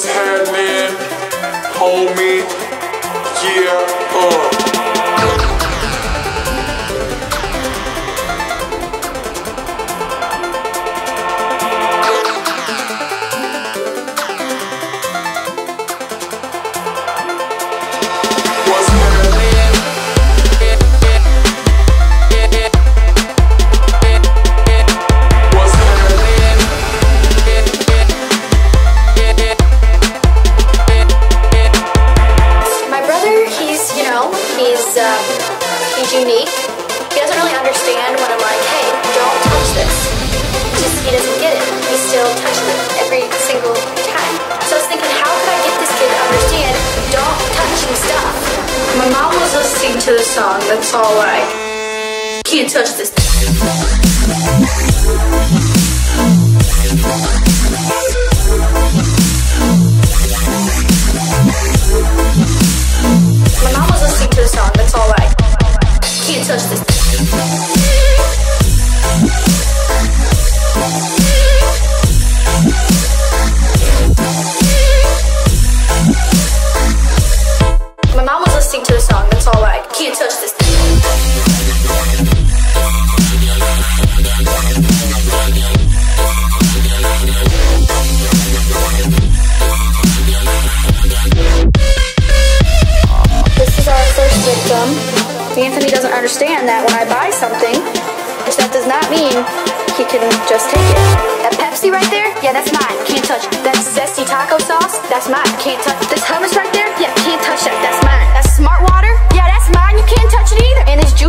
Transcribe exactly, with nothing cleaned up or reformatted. was happening, homie? Yeah, uh. He's, um, he's unique. He doesn't really understand when I'm like, hey, don't touch this. Just, he doesn't get it. He still touches it every single time. So I was thinking, how could I get this kid to understand, don't touch your stuff? My mom was listening to the song, that's all I... Can't touch this. Touch this. My mom was listening to the song, that's all right. Can't touch this. This is our first victim. Anthony doesn't understand that when I buy something, that does not mean he can just take it. That Pepsi right there, yeah, that's mine, can't touch it. That zesty taco sauce, that's mine, can't touch it. This hummus right there, yeah, can't touch that, that's mine. That Smart Water, yeah, that's mine, you can't touch it either. And this juice.